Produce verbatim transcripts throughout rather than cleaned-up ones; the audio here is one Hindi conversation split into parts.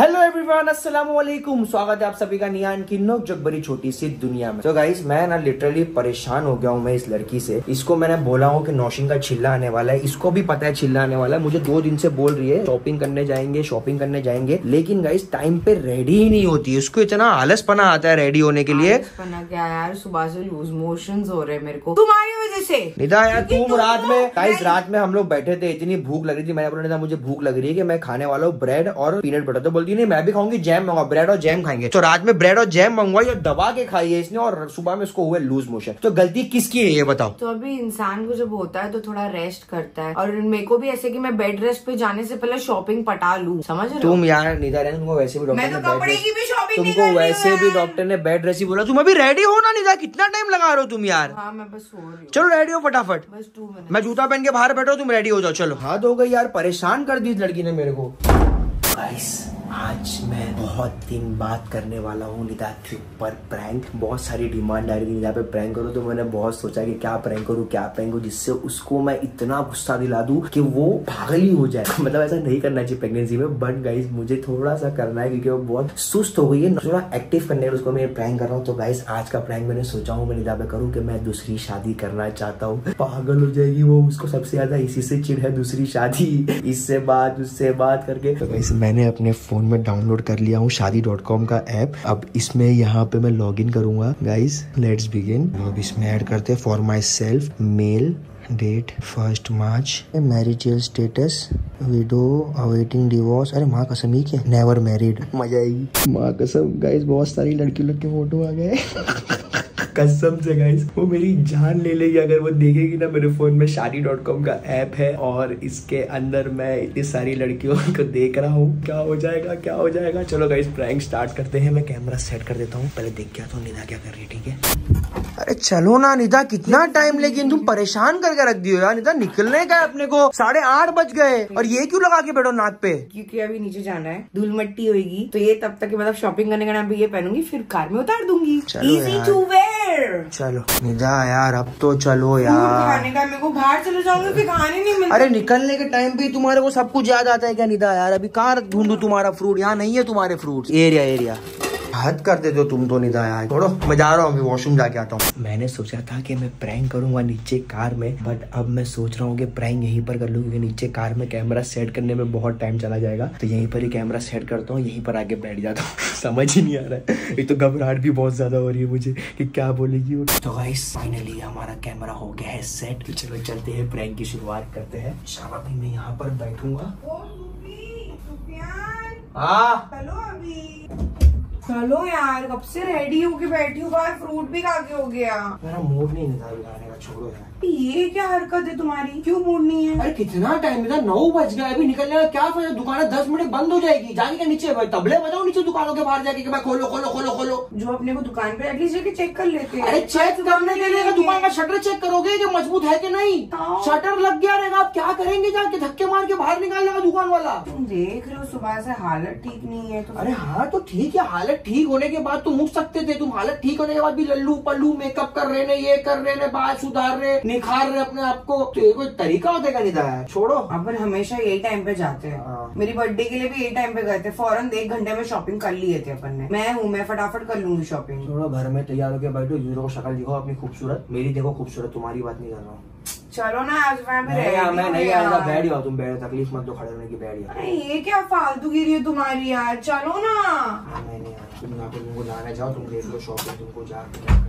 हेलो एवरीवन, अस्सलाम वालेकुम। स्वागत है आप सभी का नियान की नोकझोंक बड़ी छोटी सी दुनिया में। तो so गाइस, मैं ना लिटरली परेशान हो गया हूँ मैं इस लड़की से। इसको मैंने बोला हूँ कि नौशिंग का छिल्ला आने वाला है, इसको भी पता है छिल्ला आने वाला है। मुझे दो दिन से बोल रही है शॉपिंग करने जाएंगे शॉपिंग करने जाएंगे लेकिन गाइस टाइम पे रेडी ही नहीं होती है। उसको इतना आलसपना आता है रेडी होने के लिए। क्या यार, सुबह से लूज मोशंस हो रहे हैं मेरे को तुम्हारी वजह से। निदा यार, तुम रात में गाइस रात में हम लोग बैठे थे, इतनी भूख लग रही थी। मैंने बोला मुझे भूख लग रही है कि मैं खाने वाला हूँ ब्रेड और पीनट बटर। तो बोलती नहीं, मैं भी खाऊंगी, जैम मंगा, ब्रेड और जैम खाएंगे। तो रात में ब्रेड और जैम मंगवाई और दबा के खाई है इसने, और सुबह में इसको हुए लूज मोशन। तो गलती किसकी है ये बताओ। तो अभी इंसान को जब होता है तो थोड़ा रेस्ट करता है, और मेरे को भी ऐसे कि मैं बेड रेस्ट पे जाने से पहले शॉपिंग पटा लूं, समझ रहे हो तुम यार। निदा रहन को वैसे भी डॉक्टर ने बेड रेस्ट ही बोला। तुम अभी रेडी हो ना निदा, कितना टाइम लगा रहे हो तुम यार। मैं बस हो रही हूँ, चलो रेडी हो फटाफट, बस टू मिनट। मैं जूता पहन के बाहर बैठो, तुम रेडी हो जाओ, चलो। हाथ हो गई यार, परेशान कर दी इस लड़की ने मेरे को। आज मैं बहुत दिन बात करने वाला हूँ निदा के ऊपर प्रैंक। बहुत सारी डिमांड आ रही थी निदा पे प्रैंक करो, तो मैंने बहुत सोचा कि क्या प्रैंक करूँ क्या प्रैंक करूँ जिससे उसको मैं इतना गुस्सा दिला दूँ कि वो पागल हो जाए। मतलब ऐसा नहीं करना चाहिए प्रेगनेंसी में, बट गाइस मुझे थोड़ा सा करना है क्योंकि वो बहुत सुस्त हो गई है। थोड़ा एक्टिव करने के लिए उसको मैं प्रैंक कर रहा हूँ। तो गाइस आज का प्रैंक मैंने सोचा हूँ मैं निदा पे करूँ कि मैं दूसरी शादी करना चाहता हूँ। पागल हो जाएगी वो, उसको सबसे ज्यादा इसी से चिढ़ है, दूसरी शादी, इससे बात उससे बात करके। तो गाइस मैंने अपने फोन में डाउनलोड कर लिया हूँ शादी डॉट कॉम का ऐप। अब इसमें यहाँ पे मैं लॉगिन करूंगा। Guys let's begin. अब इसमें ऐड करते हैं for myself, male, date first March, marital status, widow, awaiting divorce. अरे माँ कसम ही क्या, नेवर मैरिड, मजा आएगी माँ कसम। गाइस बहुत सारी लड़की लोग के फोटो आ गए कसम से। गाइस वो मेरी जान ले लेगी अगर वो देखेगी ना मेरे फोन में। शादी डॉट कॉम का ऐप है और इसके अंदर मैं इतनी सारी लड़कियों को देख रहा हूँ। क्या हो जाएगा क्या हो जाएगा। चलो गाइस प्रैंक स्टार्ट करते हैं। मैं कैमरा सेट कर देता हूँ, पहले देख के आता हूँ निदा क्या कर रही है। ठीक है, अरे चलो ना निदा, कितना टाइम लेकिन तुम परेशान करके रख दियो यार। निदा निकलने का अपने को, साढ़े आठ बज गए और ये क्यों लगा के बैठो नाक पे, क्योंकि अभी नीचे जाना है, धूल मिट्टी होगी। तो ये तब तक मतलब शॉपिंग करने का नाम ये पहनूंगी, फिर कार में उतार दूंगी। चलो निदा यार अब तो चलो यार, खाने का मेरे को बाहर चले जाऊंगी फिर खाने नहीं मिलता। अरे निकलने के टाइम पे तुम्हारे को सब कुछ याद आता है क्या निदा यार। अभी कहाँ ढूंढू तुम्हारा फ्रूट, यहाँ नहीं है तुम्हारे फ्रूट। एरिया एरिया हद कर देते हो तुम तो निदा यार। छोड़ो, मैं जा रहा हूँ, अभी वॉशरूम जाके आता हूँ। मैंने सोचा था कि मैं प्रैंक करूंगा नीचे कार में, बट अब मैं सोच रहा हूँ कि प्रैंक यहीं पर कर लूँ क्योंकि नीचे कार में कैमरा सेट करने में बहुत टाइम चला जाएगा। तो यहीं पर ही कैमरा सेट करता हूँ, यहीं पर आके बैठ जाता हूँ। समझ ही नहीं आ रहा है, एक तो घबराहट भी बहुत ज्यादा हो रही है मुझे कि क्या बोलेगी वो। तो गाइस फाइनली हमारा कैमरा हो गया है सेट। तो चलो चलते हैं, प्रैंक की शुरुआत करते हैं। शाम अभी मैं यहाँ पर बैठूंगा। चलो यार, कब से रेडी होके बैठी हूँ, बाहर फ्रूट भी खा के हो गया। मेरा मूड नहीं निदा बिगाड़ने का, छोड़ो यार। ये क्या हरकत है तुम्हारी, क्यों मूड नहीं है। अरे कितना टाइम है, नौ बज गया, अभी निकलने का क्या फायदा। दुकान दस मिनट बंद हो जाएगी, जाने के नीचे तबले बजाओ नीचे दुकानों के बाहर जाके कि मैं खोलो खोलो खोलो खोलो। जो अपने को दुकान पे एटलीस्ट जाके चेक कर लेते हैं। अरे चेक करने के लिए दुकान का शटर चेक करोगे कि मजबूत है कि नहीं। शटर लग गया रहेगा, आप क्या करेंगे, जाके धक्के मार के बाहर निकालने दुकान वाला। तुम देख रहे हो सुबह से हालत ठीक नहीं है। अरे हाँ तो ठीक है, हालत ठीक होने के बाद तुम मुक सकते थे। तुम हालत ठीक होने के बाद भी लल्लू पल्लू मेकअप कर रहे ने, ये कर रहे ने, बात सुधार रहे, निखार रहे अपने आप को। तो ये कोई तरीका होता है निदा यार, छोड़ो। अपन हमेशा यही टाइम पे जाते हैं। मेरी बर्थडे के लिए भी यही टाइम पे गए थे, फौरन एक घंटे में शॉपिंग कर लिए थे अपन ने। मैं हूँ, मैं फटाफट कर लूंगी शॉपिंग। छोड़ो, घर में तैयार होकर बैठो, यूरो को शक्ल दिखाओ अपनी खूबसूरत, मेरी देखो खूबसूरत, तुम्हारी बात नहीं कर रहा हूँ। चलो ना, आज मैं भी मैं मैं नहीं आऊंगा। बैठ जाओ तुम, बैठो, तकलीफ मत दो खड़े होने की, बैठ जाओ। अरे ये क्या फालतू गिरी है तुम्हारी यार, चलो ना। मैं नहीं आया, तुम यहाँ पे तुमको लाने जाओ, तुम देख लो शॉपिंग, तुमको जाकर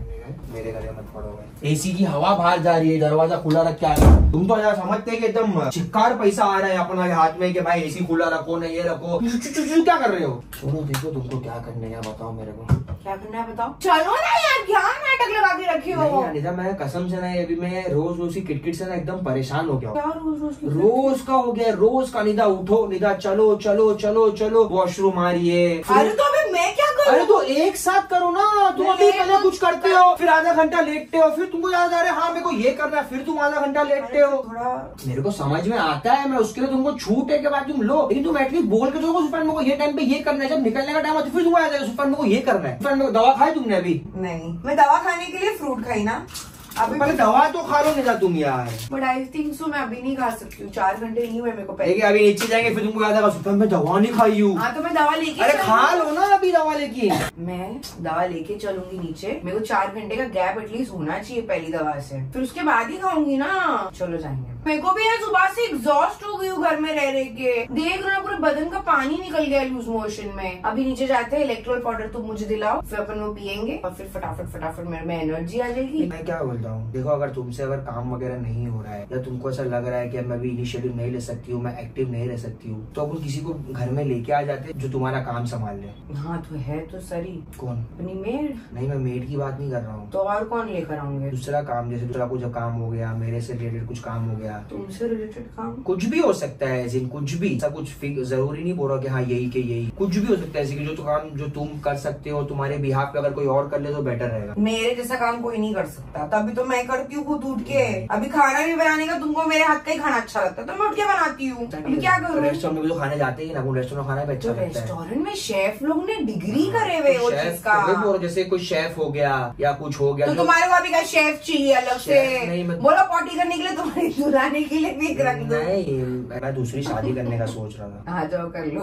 मेरे गले मत पड़ोगे। एसी की हवा बाहर जा रही है, दरवाजा खुला रख के आ रहा है। तुम तो यार समझते कि एकदम चिक्कार पैसा आ रहा है अपना हाथ में कि भाई एसी खुला रखो ना, ये रखो, क्या कर रहे हो। छोड़ो, देखो तुमको क्या करने है बताओ, मेरे को क्या करना है बताओ। चलो ना यार, क्या नाटक लगा के रखे हो। निदा मैं कसम से ना, अभी मैं रोज रोज की किटकिट से ना एकदम परेशान हो गया। क्या रोज रोज रोज का हो गया, रोज का। निदा उठो निदा, चलो चलो चलो चलो, वॉशरूम आ रही है। अरे तो अभी मैं क्या करूं। अरे तो एक साथ करो ना, तुम अभी पहले कुछ करते हो, फिर आधा घंटा लेटते हो, फिर तुमको याद आ रहा है हाँ मेरे को ये करना है, फिर तुम आधा घंटा लेटते हो। थोड़ा मेरे को समझ में आता है, मैं उसके लिए तुमको छूट है के बाद तुम लो, लेकिन तुम एटलीस्ट बोल के देखो सुफियान को ये टाइम पे ये करना है। जब निकलने का टाइम आता है फिर तुमको याद आएगा सुफियान को ये करना है। सुफियान को दवा खाई तुमने अभी? नहीं, मैं दवा खाने के लिए फ्रूट खाई ना। अभी पहले दवा तो खा लो निशा तुम यार। बट आई थिंक सो मैं अभी नहीं खा सकती हूँ, चार घंटे नहीं हुए मेरे को पहले। अभी नीचे जाएंगे फिर तुमको याद आएगा सुफियान मैं दवा नहीं खाई हूँ। हाँ तो मैं दवा लेके, अरे खा लो ना अभी दवा लेके। मैं दवा लेके चलूंगी नीचे, मेरे को चार घंटे का गैप एटलीस्ट होना चाहिए पहली दवा से, फिर उसके बाद ही खाऊंगी ना। चलो जाएंगे। मेरे को भी यार सुबह से एग्जॉस्ट हो गई हूँ घर में रह रहे के, देख रहा पूरे बदन का पानी निकल गया लूज मोशन में। अभी नीचे जाते हैं, इलेक्ट्रोल पाउडर तुम मुझे दिलाओ, फिर अपन वो पियेंगे और फिर फटाफट फटाफट मेरे में एनर्जी आ जाएगी। मैं क्या बोलता हूँ देखो, अगर तुमसे अगर काम वगैरह नहीं हो रहा है या तुमको ऐसा लग रहा है की मैं अभी इनिशिएटिव नहीं ले सकती हूँ, मैं एक्टिव नहीं रह सकती हूँ, तो अपन किसी को घर में लेके आ जाते जो तुम्हारा काम संभाल ले। हाँ तो है तो सरी कौन, अपनी मेड? नहीं मैं मेड की बात नहीं कर रहा हूँ। तो और कौन लेकर आऊंगे? दूसरा काम, जैसे दूसरा कुछ काम हो गया, मेरे से रिलेटेड कुछ काम हो गया, तुमसे रिलेटेड काम, कुछ भी हो सकता है ऐसे, कुछ भी ऐसा कुछ जरूरी नहीं बोल रहा कि हाँ यही के यही, कुछ भी हो सकता है ऐसे कि जो काम जो तुम कर सकते हो तुम्हारे बिहाफ पे अगर कोई और कर ले तो बेटर रहेगा। मेरे जैसा काम कोई नहीं कर सकता, तभी तो मैं करती हूँ खुद उठ के। अभी खाना भी बनाने का तुमको मेरे हाथ का ही खाना अच्छा लगता है तो मैं उठ के बनाती हूँ, क्या करूँ? रेस्टोरेंट में जो खाने जाते हैं ना वो रेस्टोरेंट खाना भी अच्छा लगता है। रेस्टोरेंट में शेफ लोग ने डिग्री करे हुए वो चीज का, जैसे कोई शेफ हो गया या कुछ हो गया। तो तुम्हारे को अभी क्या शेफ चाहिए अलग से? बोलो पॉटी करने के लिए, तुम्हारी धुलाने के लिए भी रख दो। मैं दूसरी शादी करने का सोच रहा था। हाँ जाओ कर लो,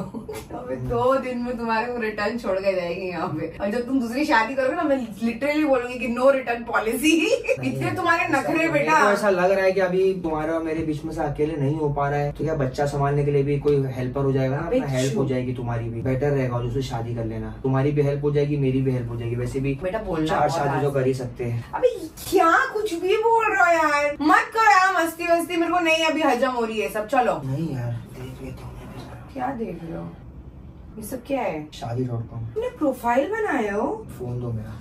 अभी दो दिन में तुम्हारे को रिटर्न छोड़ के जाएगी यहाँ पे, और जब तुम दूसरी शादी करोगे ना मैं लिटरली बोलूंगी कि नो रिटर्न पॉलिसी। इतने तुम्हारे नखरे बेटा। ऐसा लग रहा है कि अभी तुम्हारे और मेरे बीच में से अकेले नहीं हो पा रहा है, तो क्या बच्चा संभालने के लिए भी कोई हेल्पर हो जाएगा ना, हेल्प हो जाएगी तुम्हारी भी, बेटर रहेगा। दूसरी शादी कर लेना, तुम्हारी भी हेल्प हो जाएगी मेरी भी हेल्प हो जाएगी। वैसे भी बेटा बोलना, चार शादी तो कर ही सकते हैं। अभी क्या कुछ भी बोल रहा है यार, मत करो यार मस्ती वस्ती, मेरे को नहीं अभी हजम हो रही है सब। चलो नहीं यार देख लेता हूँ। क्या देख रहे हो, ये सब क्या है? शादी डॉट कॉम। तुमने प्रोफाइल बनाया हो? फोन दो मेरा,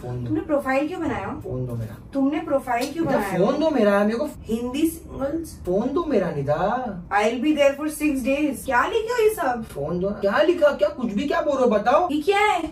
फोन दो। तुमने प्रोफाइल क्यों बनाया? फोन दो मेरा। तुमने प्रोफाइल क्यों बनाया? फोन दो मेरा। मेरे को हिंदी सिंगल्स। फोन दो मेरा Nida. I will be there for six days. क्या लिखा ये सब? फोन दो। क्या लिखा? क्या कुछ भी क्या बोल रहे हो बताओ। ये क्या है,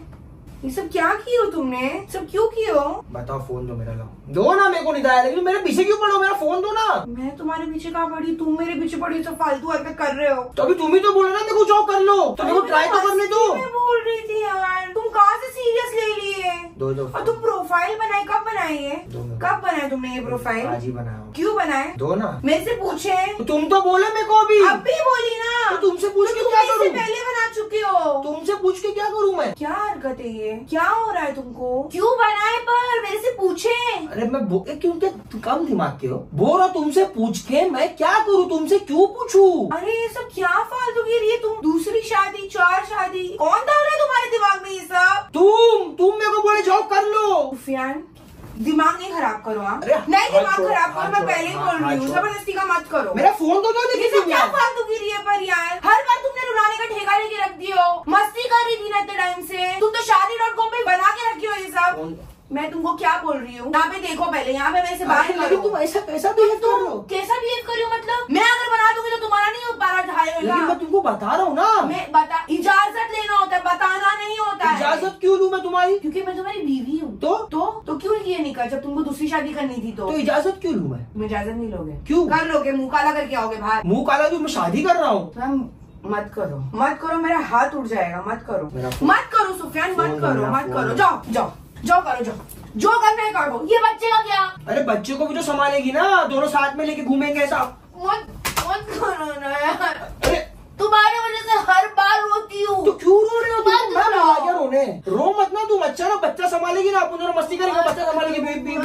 ये सब क्या किए हो तुमने, सब क्यों किए हो बताओ? फोन दो मेरा। लाओ दो ना मेरे को निदाया, लेकिन मेरे पीछे क्यों पड़े हो, मेरा फोन दो ना। मैं तुम्हारे पीछे कहाँ पड़ी, तुम मेरे पीछे पड़ी, सब फालतू हरकत कर रहे हो। तो अभी तुम ही तो बोल रहे ना मेरे को जॉब कर लो, तो मेरे को ट्राई तो करने दो। मैं बोल रही थी यार, तुम कहाँ से सीरियस ले लिए। दो दो। और तुम प्रोफाइल बनाए कब बनाई है, कब बनाया तुमने ये प्रोफाइल? आज ही बनाया। क्यों बनाए? दो ना। मेरे से पूछे, तुम तो बोले मेरे को। अभी अभी बोली ना, तुमसे पूछ के क्या करूँ, पहले बना चुकी हो, तुमसे पूछ के क्या करूँ मैं। क्या हरकत है ये, क्या हो रहा है तुमको, क्यों बनाए पर मेरे से पूछे। अरे मैं क्यों, क्या कम दिमाग के हो, बोल रहा तुमसे पूछ के मैं क्या करूँ, तुमसे क्यों पूछू। अरे ये सब क्या फालतू की रही है तुम, दूसरी शादी, चार शादी, कौन डाल रहा है तुम्हारे दिमाग में ये सब? तुम तुम मेरे को बोले जॉब कर लो। सुफियान दिमाग नहीं खराब करो। हाँ नहीं दिमाग खराब करो, मैं पहले ही बोल रही हूँ, जबरदस्ती का मत करो। मेरा फोन तो दो। क्या फालतू की रही है पर यार, हर बार तुमने रुलाने का ठेका लेके रख दियो, मस्ती कर रही थी ना इतने टाइम से। तुम तो शादी डॉट कॉम पे बना के रखी हो ये सब। मैं तुमको क्या बोल रही हूँ, यहाँ पे देखो पहले, यहाँ पे मेरे से बात करो। तुम ऐसा कैसा बिहेव कर रहे हो, कैसा बिहेव कर रहे हो मतलब, मैं अगर बना दूंगी तो तुम्हारा नहीं हो पा रहा है। लेकिन मैं तुमको बता रहा हूँ ना, मैं बता, इजाजत लेना होता है, बताना नहीं होता है। इजाजत क्यों दूं मैं तुम्हारी, क्योंकि मैं तुम्हारी बीवी हूँ। तो तो तो क्यों ये निकल, जब तुमको दूसरी शादी करनी थी तो इजाजत क्यों लूँ मैं? तुम इजाजत नहीं लोगे, क्यों कर लोगे, मुँह काला करके आओगे बाहर। मुँह काला क्यों, मैं शादी कर रहा हूँ। मत करो मत करो, मेरा हाथ उठ जाएगा, मत करो मत करो सुफियान, मत करो मत करो, जाओ जाओ जो करो जो जो करना है करो। ये बच्चे का क्या? अरे बच्चे को भी तो संभालेगी ना, दोनों साथ में लेके घूमेंगे ऐसा। मत मत करो ना यार, अरे तुम्हारे वजह से हर बार रोती हूँ। तो क्यों रो रहे हो तुम, मैं मना क्या रोने, रो मत ना तुम। अच्छा ना बच्चा संभालेगी ना, अपन दोनों मस्ती करेंगे, बच्चा संभालेगी।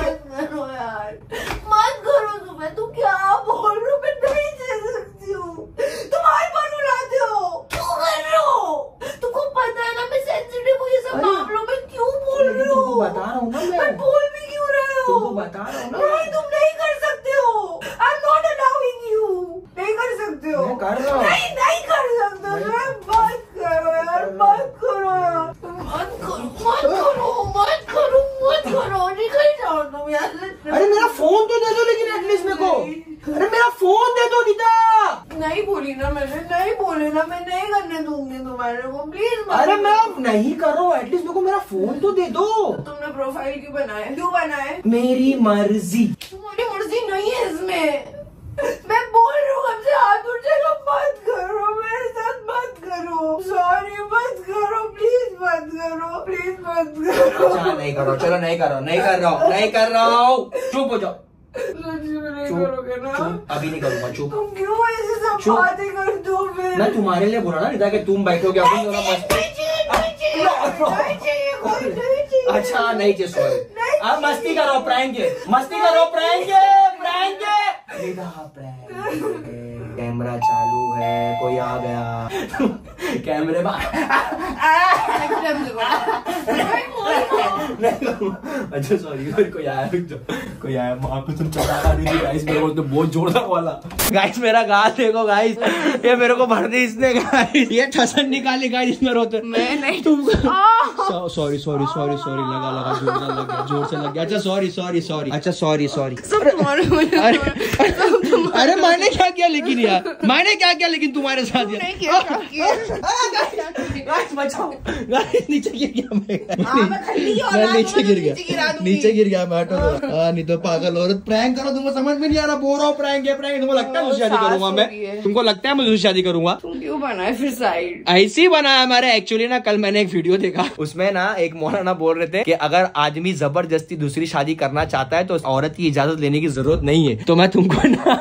मत करो तुम्हें, तुम क्या बोल रहे हो, मैं नहीं दे सकती हूँ। तुम हर बार रुलाते हो, क्यों कर रहे हो, तुमको पता है ना मैं सेंसिटिव हूँ ये सब मामलों में, क्यों बोल रहे हो? बता रहा हूँ ना मैं, बोल भी क्यों रहे हो, तुमको बता रहा हूँ ना। नहीं तुम नहीं कर सकते हो, I am not allowing you, नहीं कर सकते हो। मैं कर रहा हूँ। नहीं नहीं कर सकते हो, मत करो यार, मत करो यार, मत करो मत करो मत करो मत करो, निकल जाओ तुम यार। अरे मेरा फोन तो दे दो लेकिन एटलीस्ट मेरे को, अरे मेरा फोन दे दो निदा। नहीं बोली ना मैंने, नहीं बोले ना, मैं नहीं करने दूंगी तुम्हारे को, प्लीज। अरे मैम नहीं करो, एटलीस्ट मेरे को मेरा फोन तो दे दो। तो तुमने प्रोफाइल क्यों बनाया, क्यों बनाया? मेरी मर्जी। तुम्हारी मर्जी नहीं है इसमें, मैं बोल रही हूँ हमसे हाथ उठ जाएगा। मत करो मेरे साथ, मत करो, सॉरी मत करो, प्लीज मत करो, प्लीज मत करो। अच्छा नहीं करो चलो नहीं कर रहा हूँ नहीं कर रहा हूँ नहीं कर रहा हूँ चुप हो जाओ। अभी नहीं करूँगा चुप। मैं तुम्हारे लिए बुरा ना निदा कि तुम बैठोगे अच्छा नहीं चाहिए सॉरी। अब मस्ती करो प्रैंक मस्ती करो प्रैंक प्रैंक प्रैंक कैमरा चालू है कोई आ गया कैमरे में अच्छा सॉरी कोई आया कोई आया माँ को तुम चला दी गाइस मेरे को तो बहुत जोरदार वाला गाइस मेरा गाल देखो गाइस ये मेरे को भर दी इसने गाइस ये ठसन निकाली गाइस इसमें रोते मैं नहीं तुमको सॉरी सॉरी सॉरी सॉरी लगा लगा जोरदार लग गया जोर से लग गया अच्छा सॉरी सॉरी सॉरी अच्छा सॉरी सॉरी अरे मैंने क्या किया लेकिन यार मैंने क्या किया लेकिन तुम्हारे साथ नीचे गिर गया मैं नीचे गिर गया नीचे गिर गया मैं नहीं तो पागल औरत प्रैंक करो तुमको समझ में नहीं आ रहा बोर हो प्रैंक है प्रैंक तुमको लगता है मुझसे शादी करूंगा मैं तुमको लगता है मैं तुझसे शादी करूंगा तुम क्यों बनाए फिर साइड ऐसी बनाया हमारे एक्चुअली ना कल मैंने एक वीडियो देखा उसमें ना एक मौलाना बोल रहे थे कि अगर आदमी जबरदस्ती दूसरी शादी करना चाहता है तो औरत की इजाजत लेने की जरूरत नहीं है तो मैं तुमको ना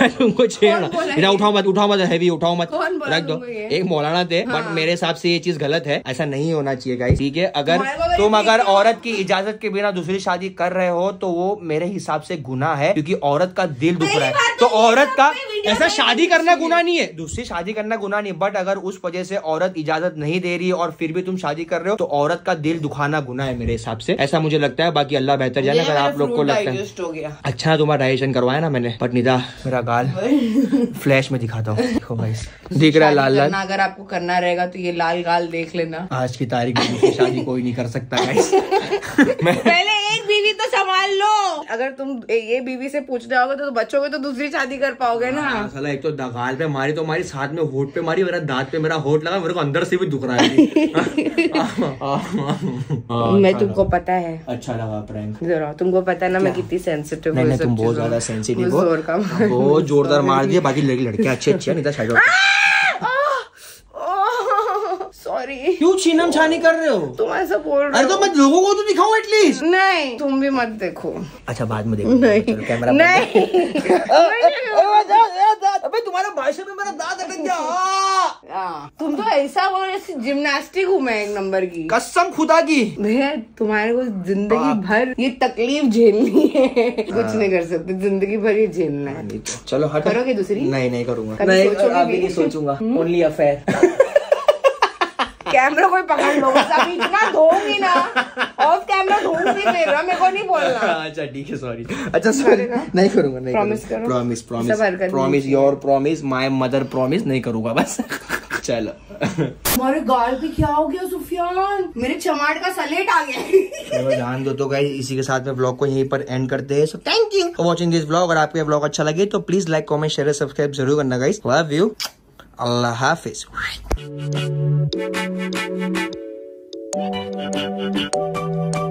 मैं तुमको छेड़ा उठाओ मत उठाओ मत हैवी उठाओ मत रख दो एक मौलाना थे बट मेरे हिसाब से ये चीज गलत है ऐसा नहीं होना चाहिए गाइस ठीक है। अगर तुम अगर औरत की इजाजत के बिना दूसरी शादी कर रहे हो तो वो मेरे हिसाब से गुनाह है क्योंकि औरत का दिल दुख रहा है तो औरत का ऐसा शादी करना गुनाह नहीं है दूसरी शादी करना गुनाह नहीं बट अगर उस वजह से औरत इजाजत नहीं दे रही है और फिर भी तुम शादी कर रहे हो तो औरत का दिल दुखाना गुनाह है मेरे हिसाब से ऐसा मुझे लगता है। बाकी अल्लाह बेहतर जाने अगर आप लोग को लगता है अच्छा तुम्हारा डाइजेशन करवाया ना मैंने बट निदा मेरा गाल फ्लैश में दिखाता हूँ दिख रहा है लाल लाल अगर आपको करना रहेगा तो ये लाल गाल देख लेना। आज की तारीख में शादी कोई नहीं कर सकता पहले एक बीवी तो संभाल लो अगर तुम ये बीवी से पूछ रहे होगे तो बच्चोगे तो दूसरी शादी कर पाओगे ना साला एक तो गाल पे मारी तो मारी साथ में होठ पे मारी मेरा दांत पे मेरा होठ लगा मेरे को अंदर से भी दुख रहा है मैं तुमको पता है अच्छा लगा प्रैंक जरा तुमको पता है ना मैं कितनी सेंसिटिव हूँ तुम बहुत ज्यादा सेंसिटिव हो बहुत जोरदार मार दिया बाकी लड़कियां अच्छी अच्छी क्यों छीनम छानी कर रहे हो तुम ऐसा बोल रहे हो अरे तो मैं लोगों को तो दिखाऊं एटलीस्ट नहीं तुम भी मत देखो अच्छा बाद में देखो नहीं कैमरा नहीं अबे तुम्हारा भाषण में मेरा दांत अटक गया तुम तो ऐसा बोल रहे जिम्नास्टिक हूँ मैं एक नंबर की कसम खुदा की भैया तुम्हारे को जिंदगी भर ये तकलीफ झेलनी है कुछ नहीं कर सकते जिंदगी भर ये झेलना है चलो करोगे दूसरी नहीं नहीं करूँगा नहीं सोचूंगा ओनली अफेयर कैमरा कोई पकड़ लो अभी इतना धोऊंगी ना ऑफ कैमरा धोऊंगी मेरा मेरे को नहीं बोलना अच्छा ठीक है सॉरी अच्छा सॉरी नहीं करूंगा नहीं प्रॉमिस करो promise promise promise your promise my mother promise नहीं करूंगा बस चलो तुम्हारे गाल पे क्या हो गया सुफियान मेरे चमाट का सलेट आ गया ध्यान दो। तो गाइस इसी के साथ में ब्लॉग को यहीं पर एंड करते हैं। So thank you for watching this blog. अगर आपको ये ब्लॉग अच्छा लगे तो please like comment share subscribe जरूर करना गाइस। लव यू अल्लाह हाफिज। Thank you.